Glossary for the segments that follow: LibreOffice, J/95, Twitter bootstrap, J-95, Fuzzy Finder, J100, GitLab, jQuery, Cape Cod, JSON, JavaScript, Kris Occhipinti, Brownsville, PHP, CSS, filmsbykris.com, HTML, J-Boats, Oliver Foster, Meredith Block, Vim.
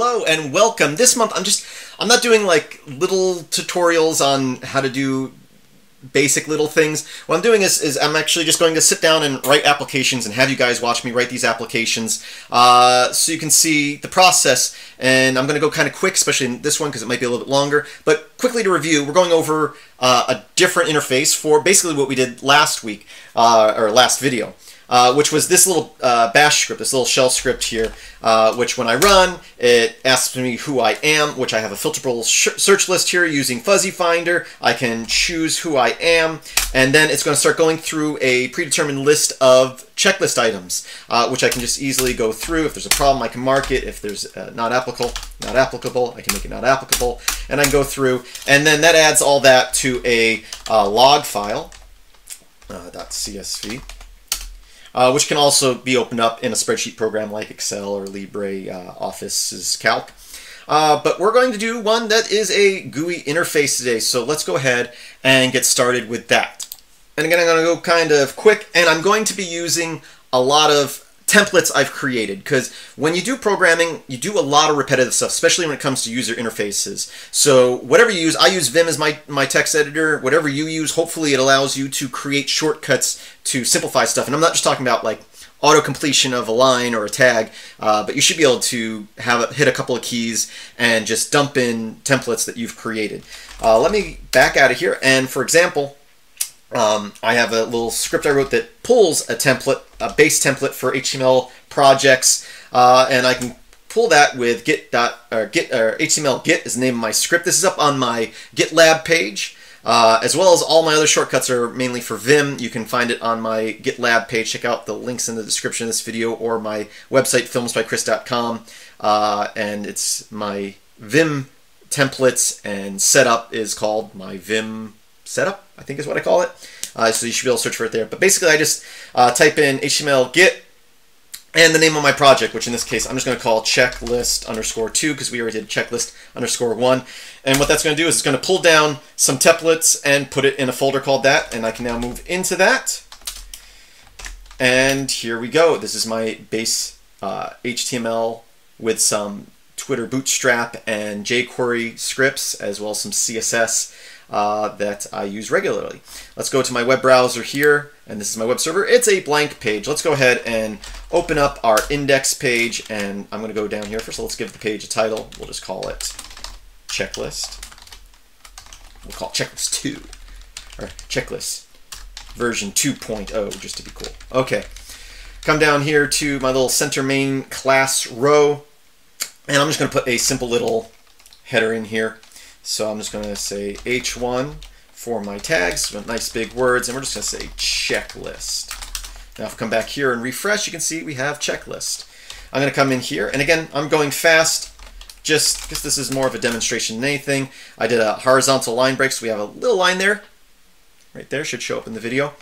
Hello and welcome. This month I'm not doing like little tutorials on how to do basic little things. What I'm doing is I'm actually just going to sit down and write applications and have you guys watch me write these applications so you can see the process. And I'm going to go kind of quick, especially in this one because it might be a little bit longer. But quickly to review, we're going over a different interface for basically what we did last week or last video. Which was this little bash script, this little shell script here, which when I run, it asks me who I am, which I have a filterable search list here using Fuzzy Finder. I can choose who I am, and then it's going to start going through a predetermined list of checklist items, which I can just easily go through. If there's a problem, I can mark it. If there's not applicable, I can make it not applicable, and I can go through, and then that adds all that to a log file, .csv. Which can also be opened up in a spreadsheet program like Excel or Libre, Office's Calc. But we're going to do one that is a GUI interface today, so let's go ahead and get started with that. And again, I'm going to go kind of quick, and I'm going to be using a lot of templates I've created, because when you do programming, you do a lot of repetitive stuff, especially when it comes to user interfaces. So whatever you use, I use Vim as my text editor. Whatever you use, hopefully it allows you to create shortcuts to simplify stuff. And I'm not just talking about like auto completion of a line or a tag, but you should be able to hit a couple of keys and just dump in templates that you've created. Let me back out of here. And for example, I have a little script I wrote that pulls a template, a base template for HTML projects, and I can pull that with HTML git is the name of my script. This is up on my GitLab page, as well as all my other shortcuts are mainly for Vim. You can find it on my GitLab page. Check out the links in the description of this video or my website, filmsbykris.com, and it's my Vim templates, and setup is called my Vim setup, I think is what I call it. So you should be able to search for it there. But basically I just type in HTML git and the name of my project, which in this case I'm just going to call checklist_2 because we already did checklist_1. And what that's going to do is it's going to pull down some templates and put it in a folder called that. And I can now move into that. And here we go. This is my base HTML with some Twitter bootstrap and jQuery scripts, as well as some CSS that I use regularly. Let's go to my web browser here, and this is my web server. It's a blank page. Let's go ahead and open up our index page, and I'm going to go down here first. So let's give the page a title. We'll just call it checklist. We'll call it checklist 2, or checklist version 2.0, just to be cool. Okay, come down here to my little center main class row, and I'm just going to put a simple little header in here. So I'm just going to say H1 for my tags, with nice big words, and we're just going to say checklist. Now if I come back here and refresh, you can see we have checklist. I'm going to come in here, and again, I'm going fast just because this is more of a demonstration than anything. I did a horizontal line break, so we have a little line there. Right there, should show up in the video.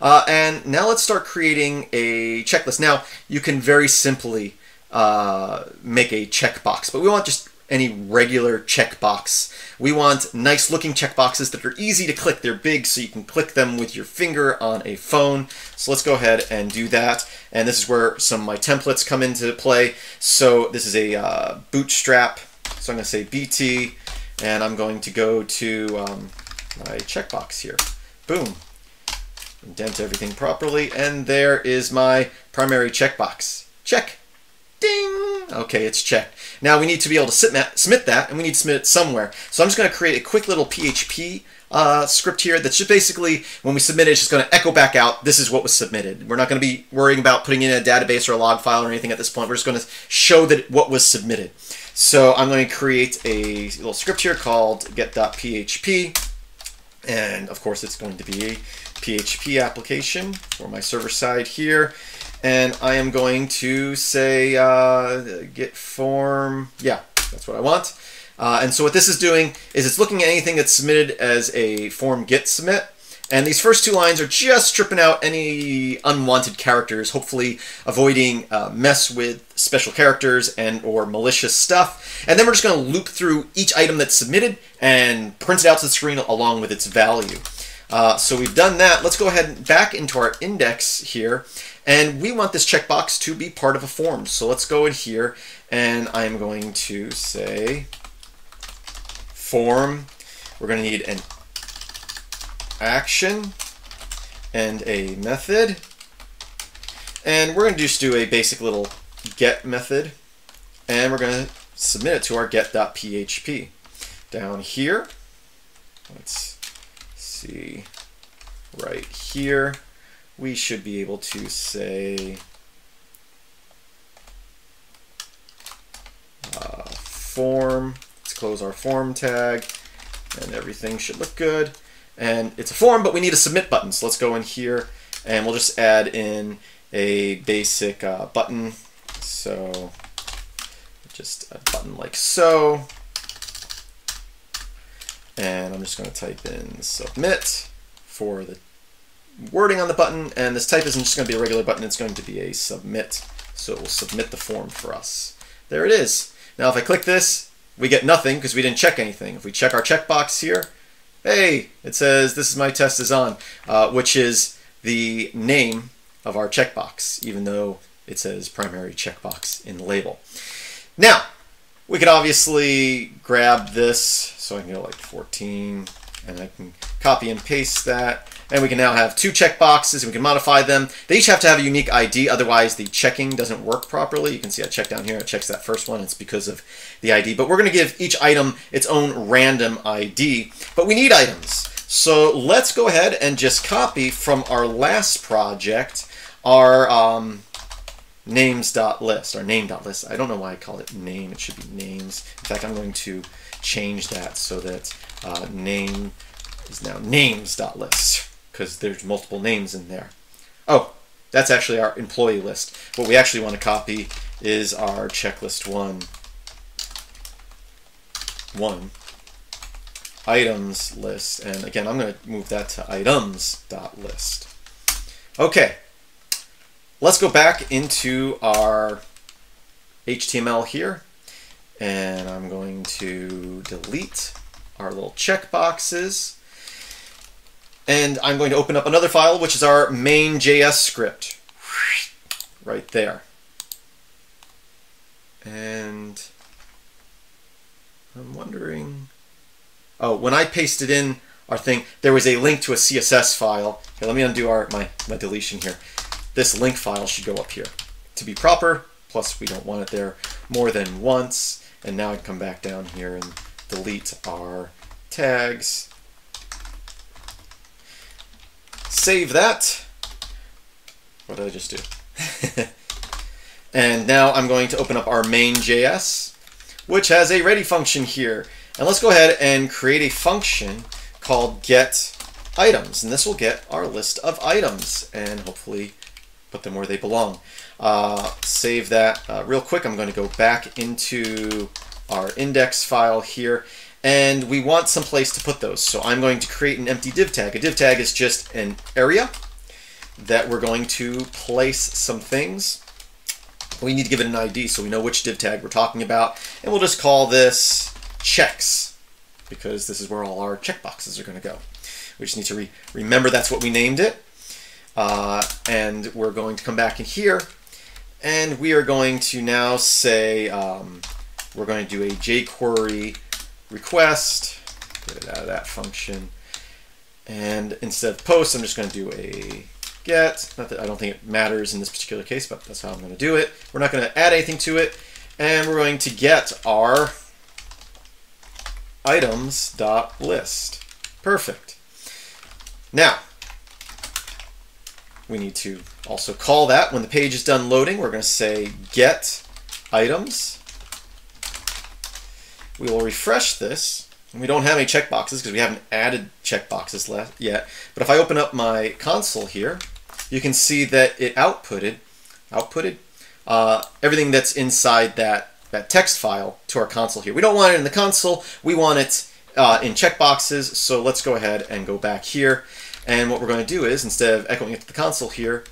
And now let's start creating a checklist. Now, you can very simply make a checkbox, but we want just any regular checkbox. We want nice looking checkboxes that are easy to click. They're big so you can click them with your finger on a phone. So let's go ahead and do that. And this is where some of my templates come into play. So this is a bootstrap. So I'm gonna say BT, and I'm going to go to my checkbox here. Boom, indent everything properly. And there is my primary checkbox. Check, ding. Okay, it's checked. Now we need to be able to submit that, and we need to submit it somewhere. So I'm just going to create a quick little PHP script here that's just basically, when we submit it, it's just going to echo back out, this is what was submitted. We're not going to be worrying about putting in a database or a log file or anything at this point. We're just going to show that what was submitted. So I'm going to create a little script here called get.php. And of course, it's going to be a PHP application for my server side here. And I am going to say get form. Yeah, that's what I want. And so what this is doing is it's looking at anything that's submitted as a form get submit. And these first two lines are just stripping out any unwanted characters, hopefully avoiding mess with special characters and or malicious stuff. And then we're just going to loop through each item that's submitted and print it out to the screen along with its value. So we've done that. Let's go ahead and back into our index here. And we want this checkbox to be part of a form. So let's go in here and I'm going to say form. We're going to need an action and a method. And we're going to just do a basic little get method. And we're going to submit it to our get.php. Down here, let's see, right here, we should be able to say form. Let's close our form tag and everything should look good. And it's a form, but we need a submit button. So let's go in here and we'll just add in a basic button. So just a button like so. And I'm just going to type in submit for the wording on the button. And this type isn't just going to be a regular button. It's going to be a submit. So it will submit the form for us. There it is. Now, if I click this, we get nothing because we didn't check anything. If we check our checkbox here, hey, it says this is my test is on, which is the name of our checkbox, even though it says primary checkbox in the label. Now, we could obviously grab this, so I can go like 14, and I can copy and paste that. And we can now have two checkboxes, and we can modify them. They each have to have a unique ID, otherwise the checking doesn't work properly. You can see I check down here, it checks that first one, it's because of the ID. But we're gonna give each item its own random ID, but we need items. So let's go ahead and just copy from our last project, our names.list, or name.list. I don't know why I called it name, it should be names. In fact, I'm going to change that so that name is now names.list, because there's multiple names in there. Oh, that's actually our employee list. What we actually want to copy is our checklist one items list. And again, I'm going to move that to items.list. Okay. Let's go back into our HTML here, and I'm going to delete our little checkboxes. And I'm going to open up another file, which is our main JS script, right there. And I'm wondering, oh, when I pasted in our thing, there was a link to a CSS file. Okay, let me undo my deletion here. This link file should go up here to be proper, plus we don't want it there more than once. And now I can come back down here and delete our tags. Save that. What did I just do? And now I'm going to open up our main.js, which has a ready function here. And let's go ahead and create a function called getItems. And this will get our list of items and hopefully put them where they belong. Save that real quick. I'm going to go back into our index file here, and we want some place to put those. So I'm going to create an empty div tag. A div tag is just an area that we're going to place some things. We need to give it an ID so we know which div tag we're talking about, and we'll just call this checks because this is where all our checkboxes are going to go. We just need to remember that's what we named it. And we're going to come back in here, and we are going to now say we're going to do a jQuery request. Get it out of that function. And instead of post, I'm just going to do a get. Not that I don't think it matters in this particular case, but that's how I'm going to do it. We're not going to add anything to it, and we're going to get our items.list. Perfect. Now, we need to also call that when the page is done loading. We're going to say get items. We will refresh this. And we don't have any checkboxes because we haven't added checkboxes yet. But if I open up my console here, you can see that it outputted everything that's inside that text file to our console here. We don't want it in the console. We want it in checkboxes. So let's go ahead and go back here. And what we're going to do is, instead of echoing it to the console here,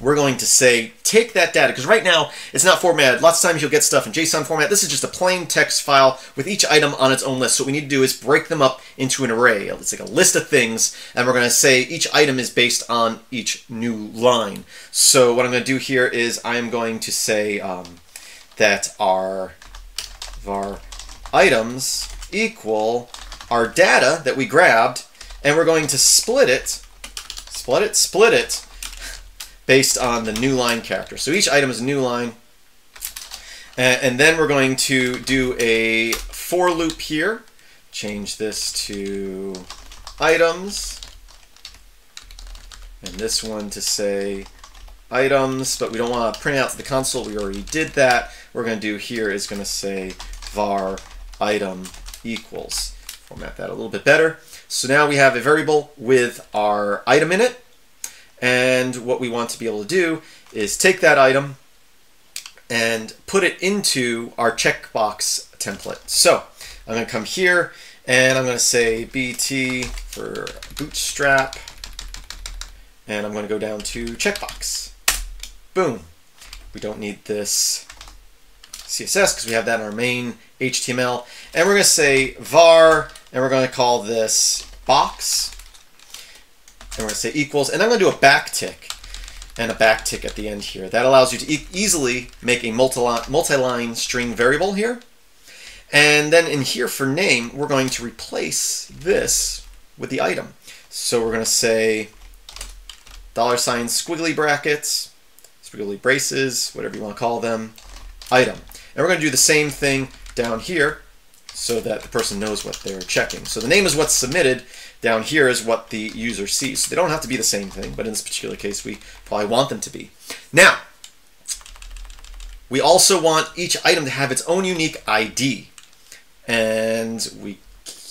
we're going to say, take that data, because right now it's not formatted. Lots of times you'll get stuff in JSON format. This is just a plain text file with each item on its own list. So what we need to do is break them up into an array. It's like a list of things, and we're going to say each item is based on each new line. So what I'm going to do here is I am going to say that our var items equal our data that we grabbed, and we're going to split it, based on the new line character. So each item is a new line. And then we're going to do a for loop here. Change this to items. And this one to say items, but we don't want to print out to the console. We already did that. What we're going to do here is going to say var item equals. Format that a little bit better. So now we have a variable with our item in it. And what we want to be able to do is take that item and put it into our checkbox template. So I'm going to come here and I'm going to say BT for bootstrap. And I'm going to go down to checkbox. Boom. We don't need this CSS because we have that in our main HTML. And we're going to say var, and we're going to call this box. And we're going to say equals, and I'm going to do a backtick and a backtick at the end here. That allows you to easily make a multi-line string variable here. And then in here for name, we're going to replace this with the item. So we're going to say $ squiggly brackets, squiggly braces, whatever you want to call them, item. And we're going to do the same thing down here, so that the person knows what they're checking. So the name is what's submitted, down here is what the user sees. So they don't have to be the same thing, but in this particular case, we probably want them to be. Now, we also want each item to have its own unique ID. And we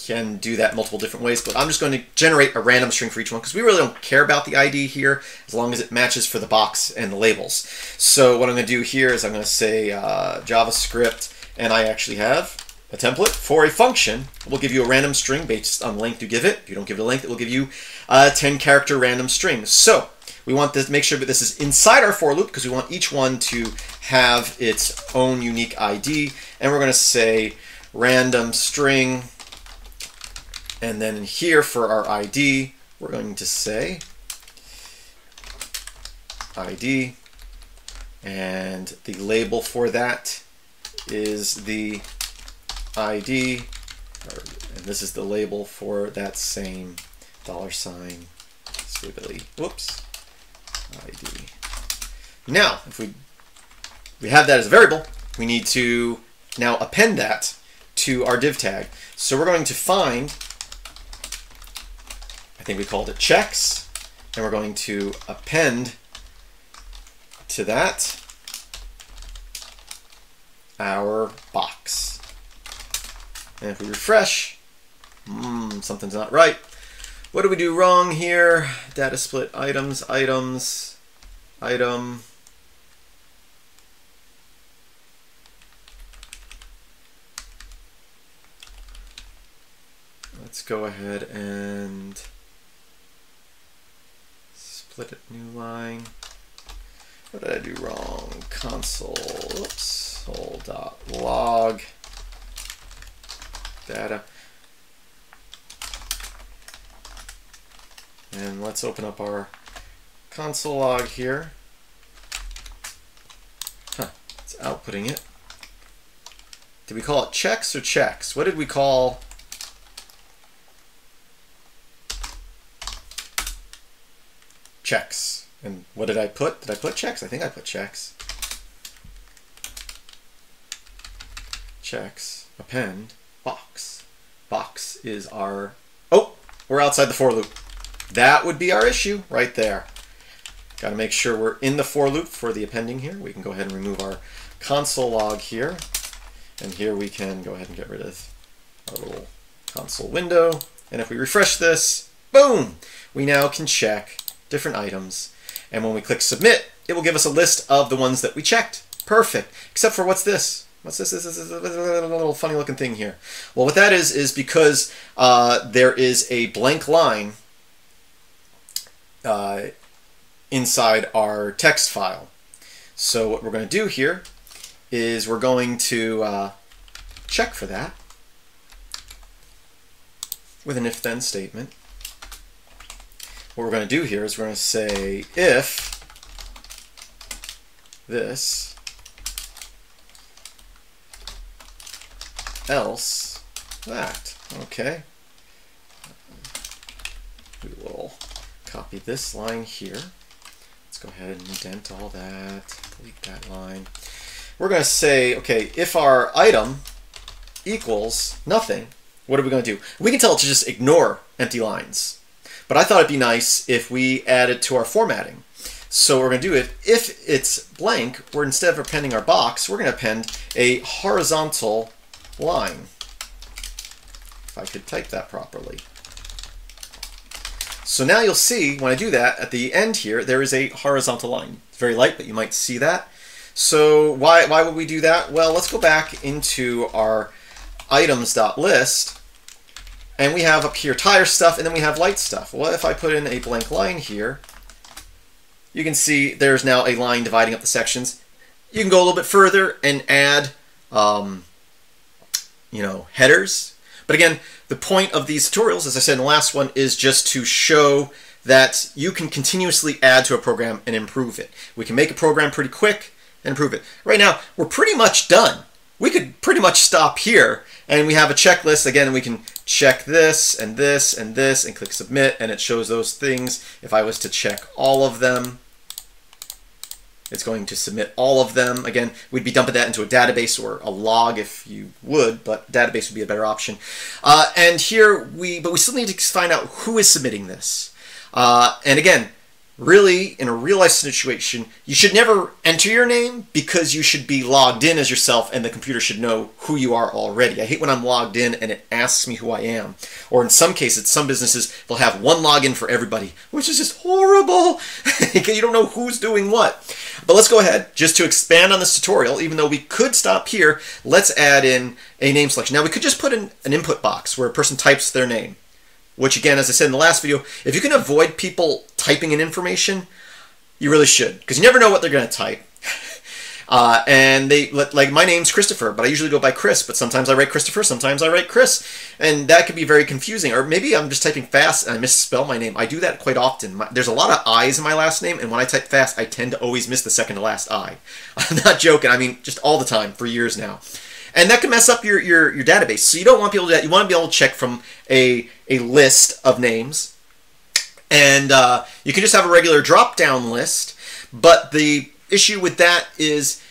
can do that multiple different ways, but I'm just going to generate a random string for each one because we really don't care about the ID here as long as it matches for the box and the labels. So what I'm going to do here is I'm going to say JavaScript, and I actually have a template for a function. We'll give you a random string based on the length you give it. If you don't give it a length, it will give you a 10-character random string. So we want to make sure that this is inside our for loop because we want each one to have its own unique ID. And we're going to say random string. And then in here for our ID, we're going to say ID. And the label for that is the ID, and this is the label for that same $ squiggly, whoops, ID. Now, if we have that as a variable, we need to now append that to our div tag. So we're going to find, I think we called it checks, and we're going to append to that our box. And if we refresh, something's not right. What do we do wrong here? Data split items. Let's go ahead and split it, new line. What did I do wrong? Console, oops, console.log. Data. And let's open up our console log here. Huh, it's outputting it. Did we call it checks or checks? What did we call? Checks. And what did I put? Did I put checks? I think I put checks. Checks. Append. Box. Box is our, oh, we're outside the for loop. That would be our issue right there. Got to make sure we're in the for loop for the appending here. We can go ahead and remove our console log here. And here we can go ahead and get rid of our little console window. And if we refresh this, boom, we now can check different items. And when we click submit, it will give us a list of the ones that we checked. Perfect, except for what's this? What's this? This is a little funny looking thing here. Well, what that is because there is a blank line inside our text file. So what we're going to do here is we're going to check for that with an if-then statement. What we're going to do here is we're going to say if this else that. Okay. We will copy this line here. Let's go ahead and indent all that, delete that line. We're going to say, okay, if our item equals nothing, what are we going to do? We can tell it to just ignore empty lines. But I thought it'd be nice if we added to our formatting. So what we're going to do is, if it's blank, we're instead of appending our box, we're going to append a horizontal line. If I could type that properly. So now you'll see, when I do that, at the end here, there is a horizontal line. It's very light, but you might see that. So why would we do that? Well, let's go back into our items.list, and we have up here tire stuff, and then we have light stuff. Well, if I put in a blank line here, you can see there's now a line dividing up the sections. You can go a little bit further and add you know, headers. But again, the point of these tutorials, as I said in the last one, is just to show that you can continuously add to a program and improve it. We can make a program pretty quick and improve it. Right now, we're pretty much done. We could pretty much stop here, and we have a checklist. Again, we can check this and this and this and click submit, and it shows those things. If I was to check all of them, it's going to submit all of them. Again, we'd be dumping that into a database or a log if you would, but database would be a better option. And here but we still need to find out who is submitting this. And again, really, in a real-life situation, you should never enter your name because you should be logged in as yourself and the computer should know who you are already. I hate when I'm logged in and it asks me who I am. Or in some cases, some businesses, they'll have one login for everybody, which is just horrible. You don't know who's doing what. But let's go ahead, just to expand on this tutorial, even though we could stop here, let's add in a name selection. Now, we could just put in an input box where a person types their name, which again, as I said in the last video, if you can avoid people typing in information, you really should, because you never know what they're going to type. And they, like, my name's Christopher, but I usually go by Chris, but sometimes I write Christopher, sometimes I write Chris, and that could be very confusing. Or maybe I'm just typing fast and I misspell my name. I do that quite often. There's a lot of I's in my last name, and when I type fast, I tend to always miss the second to last I. I'm not joking. I mean, just all the time for years now. And that can mess up your database. So you don't want people to do that. You want to be able to check from a list of names. And you can just have a regular drop-down list. But the issue with that is,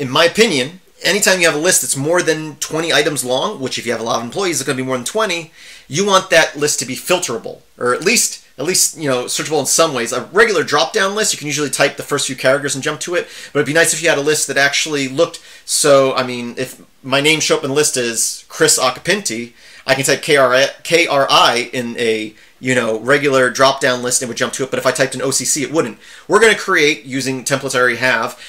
in my opinion, anytime you have a list that's more than 20 items long, which if you have a lot of employees, it's going to be more than 20, you want that list to be filterable, or at least you know, searchable in some ways. A regular drop-down list, you can usually type the first few characters and jump to it, but it'd be nice if you had a list that actually looked, so, I mean, if my name showed up in the list as Kris Occhipinti, I can type KRI in a, you know, regular drop-down list and would jump to it, but if I typed in OCC, it wouldn't. We're going to create, using templates I already have,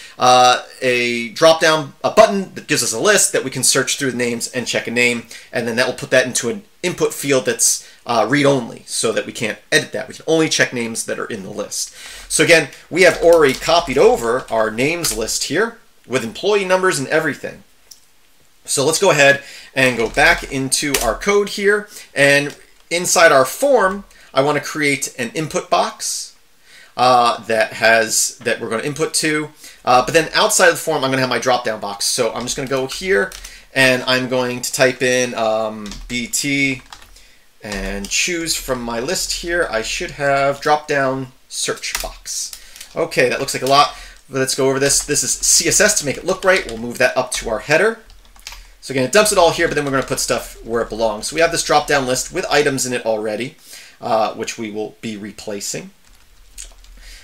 a drop-down button that gives us a list that we can search through the names and check a name, and then that will put that into an input field that's read-only, so that we can't edit that. We can only check names that are in the list. So again, we have already copied over our names list here with employee numbers and everything. So let's go ahead and go back into our code here, and inside our form, I want to create an input box that we're going to input to. But then outside of the form, I'm going to have my drop-down box. So I'm just going to go here, and I'm going to type in BT and choose from my list here. I should have drop-down search box. Okay, that looks like a lot. Let's go over this. This is CSS to make it look right. We'll move that up to our header. So again, it dumps it all here, but then we're going to put stuff where it belongs. So we have this drop-down list with items in it already, which we will be replacing.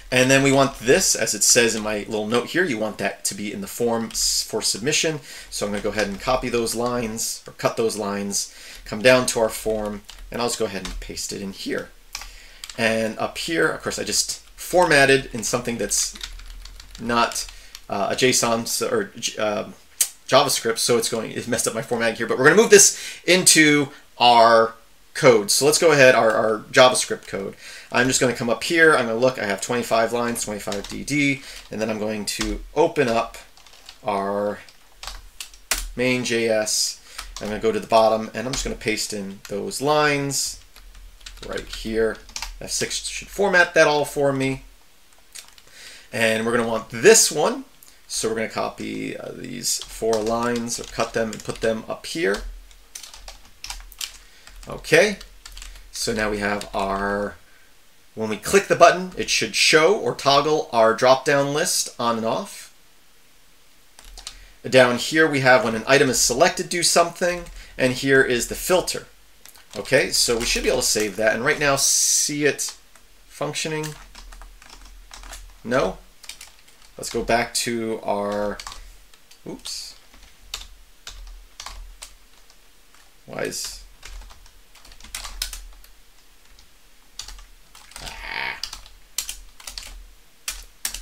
And then we want this, as it says in my little note here, you want that to be in the form for submission. So I'm going to go ahead and copy those lines, or cut those lines, come down to our form, and I'll just go ahead and paste it in here. And up here, of course, I just formatted in something that's not a JSON, or JavaScript, so it messed up my formatting here, but we're going to move this into our code. So let's go ahead, our JavaScript code. I'm just going to come up here. I'm going to look. I have 25 lines, 25 DD, and then I'm going to open up our main JS. I'm going to go to the bottom, and I'm just going to paste in those lines right here. F6 should format that all for me. And we're going to want this one. So we're going to copy these 4 lines, or cut them and put them up here. Okay. So now we have our, when we click the button, it should show or toggle our drop-down list on and off. Down here we have when an item is selected, do something, and here is the filter. Okay, so we should be able to save that, and right now see it functioning? No? Let's go back to our, oops. Why is, ah.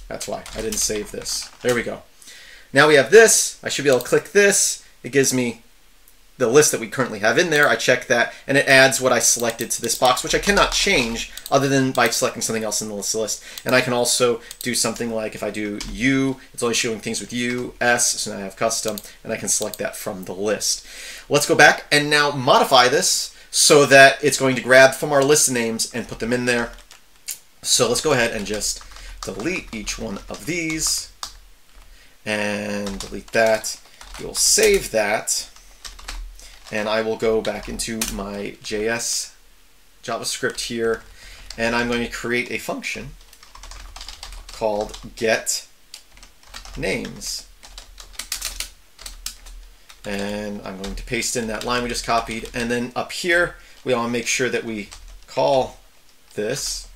That's why, I didn't save this. There we go. Now we have this, I should be able to click this, it gives me the list that we currently have in there, I check that, and it adds what I selected to this box, which I cannot change other than by selecting something else in the list. And I can also do something like, if I do U, it's only showing things with U, S, so now I have custom, and I can select that from the list. Let's go back and now modify this so that it's going to grab from our list of names and put them in there. So let's go ahead and just delete each one of these. And delete that. We'll save that. And I will go back into my JS JavaScript here. And I'm going to create a function called getNames. And I'm going to paste in that line we just copied. And then up here, we want to make sure that we call this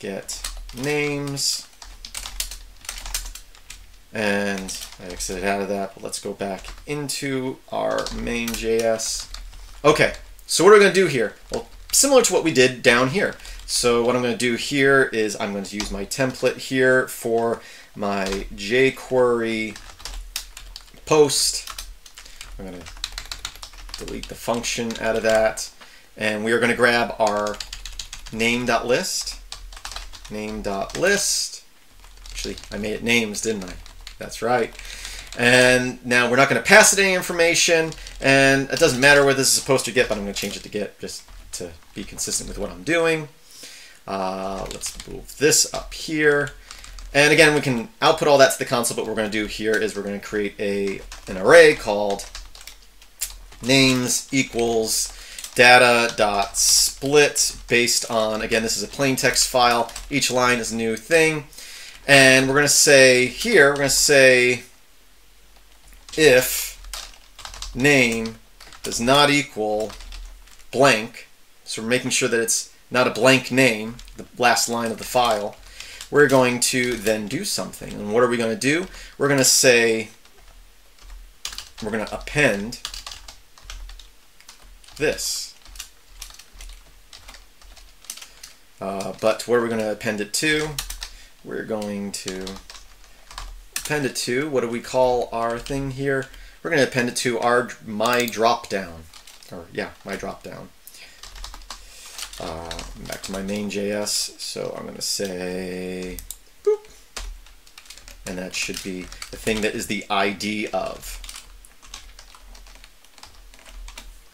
getNames. And I exited out of that, but let's go back into our main JS. Okay, so what are we going to do here? Well, similar to what we did down here. So what I'm going to do here is I'm going to use my template here for my jQuery post. I'm going to delete the function out of that. And we are going to grab our name.list, name.list. Actually, I made it names, didn't I? That's right. And now we're not going to pass it any information, and it doesn't matter where this is supposed to get, but I'm going to change it to get just to be consistent with what I'm doing. Let's move this up here. And again, we can output all that to the console, but what we're going to do here is we're going to create an array called names equals data.split based on, again, this is a plain text file. Each line is a new thing. And we're going to say here, we're going to say if name does not equal blank, so we're making sure that it's not a blank name, the last line of the file, we're going to then do something. And what are we going to do? We're going to say, we're going to append this. But what are we going to append it to? We're going to append it to, what do we call our thing here? We're going to append it to our my dropdown. Back to my main JS. So I'm going to say, boop, and that should be the thing that is the ID of.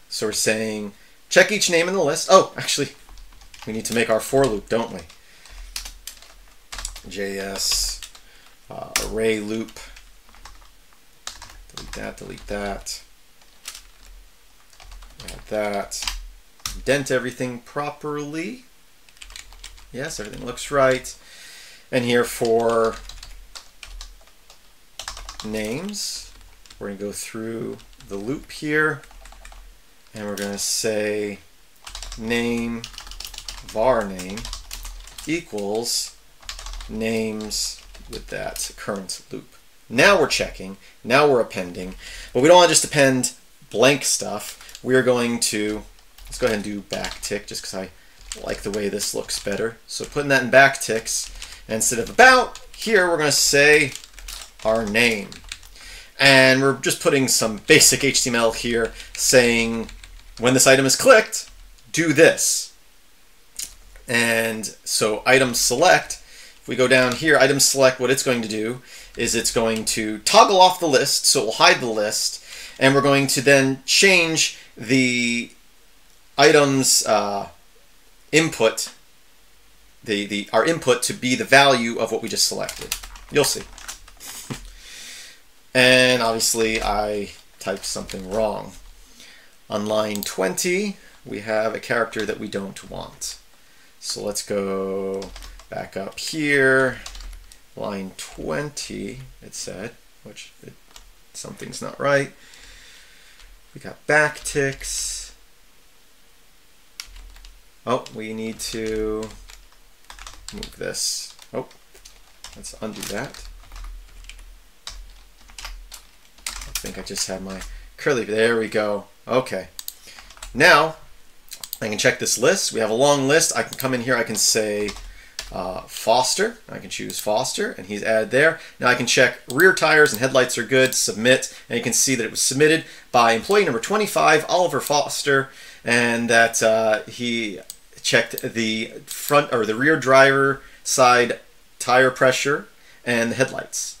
So we're saying check each name in the list. Oh, actually, we need to make our for loop, don't we? JS array loop. Delete that, delete that. Add that. Indent everything properly. Yes, everything looks right. And here for names, we're going to go through the loop here. And we're going to say name var name equals names with that current loop. Now we're checking, now we're appending, but we don't want to just append blank stuff. We are going to, let's go ahead and do backtick just because I like the way this looks better. So putting that in backticks, instead of about, here we're going to say our name. And we're just putting some basic HTML here saying when this item is clicked, do this. And so item select, if we go down here, item select, what it's going to do is it's going to toggle off the list, so it will hide the list, and we're going to then change the item's input, our input to be the value of what we just selected. You'll see. And obviously I typed something wrong. On line 20, we have a character that we don't want. So let's go back up here. Line 20, it said, which something's not right. We got backticks. Oh, we need to move this. Oh, let's undo that. I think I just had my curly, there we go. Okay, now I can check this list. We have a long list. I can come in here, I can say Foster. I can choose Foster, and he's added there. Now I can check rear tires and headlights are good, submit, and you can see that it was submitted by employee number 25, Oliver Foster, and that he checked the front or the rear driver side tire pressure and the headlights.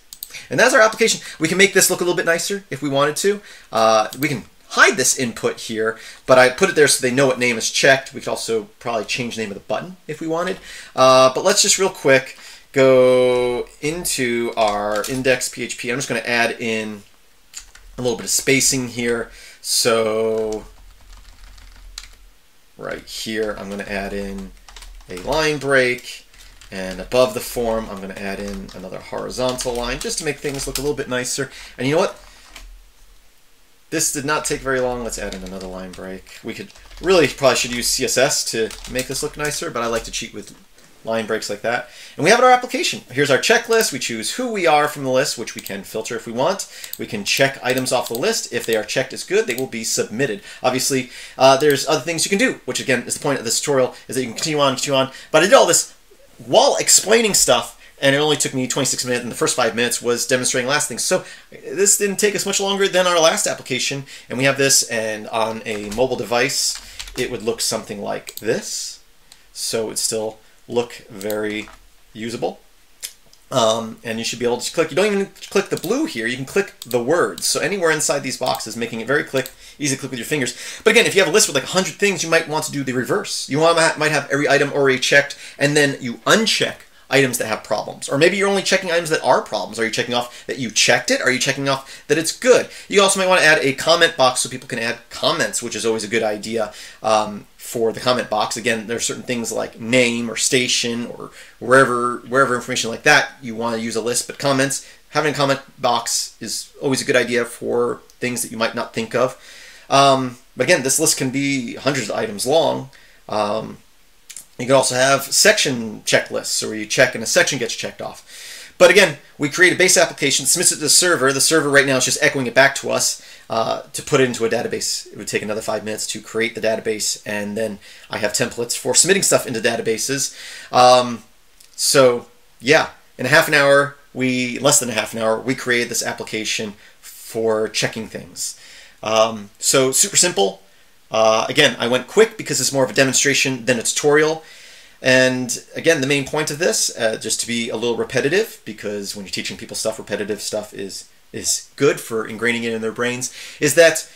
And that's our application. We can make this look a little bit nicer if we wanted to. We can hide this input here, but I put it there so they know what name is checked. We could also probably change the name of the button if we wanted. But let's just real quick go into our index.php. I'm just going to add in a little bit of spacing here. So right here, I'm going to add in a line break. And above the form, I'm going to add in another horizontal line just to make things look a little bit nicer. And you know what? This did not take very long. Let's add in another line break. We could really probably should use CSS to make this look nicer, but I like to cheat with line breaks like that. And we have our application. Here's our checklist. We choose who we are from the list, which we can filter if we want. We can check items off the list. If they are checked as good, they will be submitted. Obviously, there's other things you can do, which again is the point of this tutorial, is that you can continue on. But I did all this while explaining stuff, and it only took me 26 minutes, and the first 5 minutes was demonstrating last thing. So this didn't take us much longer than our last application, and we have this, and on a mobile device, it would look something like this. So it would still look very usable. And you should be able to click. You don't even need to click the blue here. You can click the words. So anywhere inside these boxes, making it very easy to click with your fingers. But again, if you have a list with like 100 things, you might want to do the reverse. You might have every item already checked, and then you uncheck items that have problems. Or maybe you're only checking items that are problems. Are you checking off that you checked it? Are you checking off that it's good? You also might want to add a comment box so people can add comments, which is always a good idea for the comment box. Again, there are certain things like name or station or wherever information like that you want to use a list, but comments, having a comment box is always a good idea for things that you might not think of. But again, this list can be hundreds of items long. You can also have section checklists where you check and a section gets checked off. But again, we create a base application, submits it to the server. The server right now is just echoing it back to us to put it into a database. It would take another 5 minutes to create the database, and then I have templates for submitting stuff into databases. So yeah, in less than a half an hour, we created this application for checking things. So super simple. Again, I went quick because it's more of a demonstration than a tutorial. And again, the main point of this, just to be a little repetitive, because when you're teaching people stuff, repetitive stuff is good for ingraining it in their brains, is that,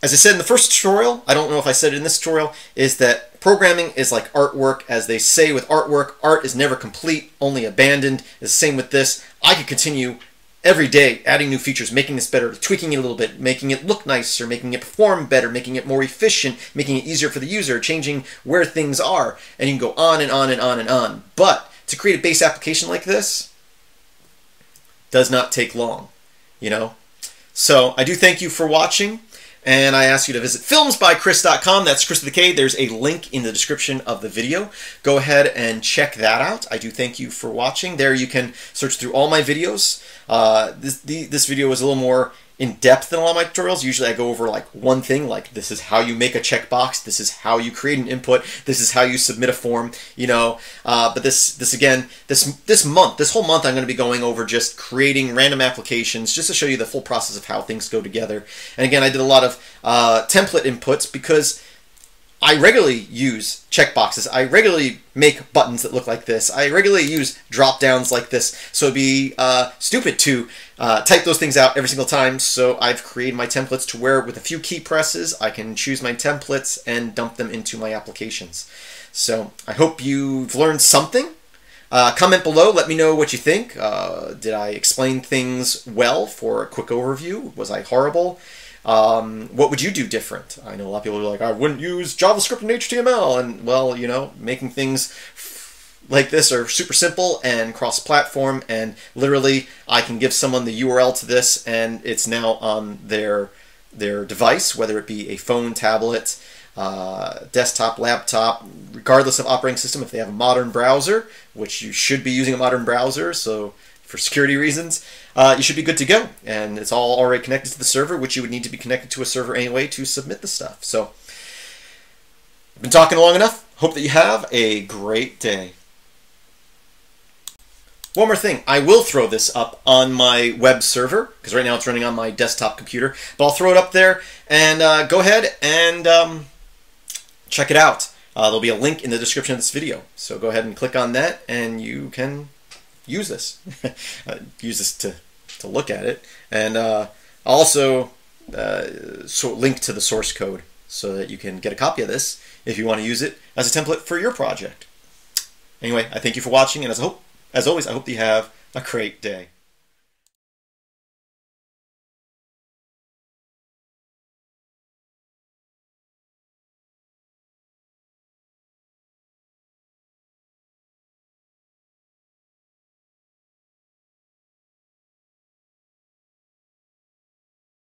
as I said in the first tutorial, I don't know if I said it in this tutorial, is that programming is like artwork. As they say with artwork, art is never complete, only abandoned. It's the same with this. I could continue every day, adding new features, making this better, tweaking it a little bit, making it look nicer, making it perform better, making it more efficient, making it easier for the user, changing where things are, and you can go on and on and on and on. But to create a base application like this does not take long, you know? So I do thank you for watching, and I ask you to visit filmsbykris.com. That's Kris with a K. There's a link in the description of the video. Go ahead and check that out. I do thank you for watching. There you can search through all my videos. This video was a little more in depth in a lot of my tutorials. Usually I go over like one thing, like this is how you make a checkbox, this is how you create an input, this is how you submit a form, you know. But this whole month I'm going to be going over just creating random applications just to show you the full process of how things go together. And again, I did a lot of template inputs because I regularly use checkboxes. I regularly make buttons that look like this. I regularly use drop-downs like this. So it'd be stupid to type those things out every single time. So I've created my templates to where with a few key presses, I can choose my templates and dump them into my applications. So I hope you've learned something. Comment below, let me know what you think. Did I explain things well for a quick overview? Was I horrible? What would you do different? I know a lot of people are like, I wouldn't use JavaScript and HTML, and well, you know, making things like this are super simple and cross-platform, and literally I can give someone the URL to this and it's now on their device, whether it be a phone, tablet, desktop, laptop, regardless of operating system, if they have a modern browser, which you should be using a modern browser, so for security reasons, you should be good to go. And it's all already connected to the server, which you would need to be connected to a server anyway to submit the stuff. So I've been talking long enough. Hope that you have a great day. One more thing, I will throw this up on my web server, because right now it's running on my desktop computer, but I'll throw it up there and go ahead and check it out. There'll be a link in the description of this video. So go ahead and click on that and you can use this. Use this to look at it, and also link to the source code so that you can get a copy of this if you want to use it as a template for your project. Anyway, I thank you for watching, and as always, I hope that you have a great day.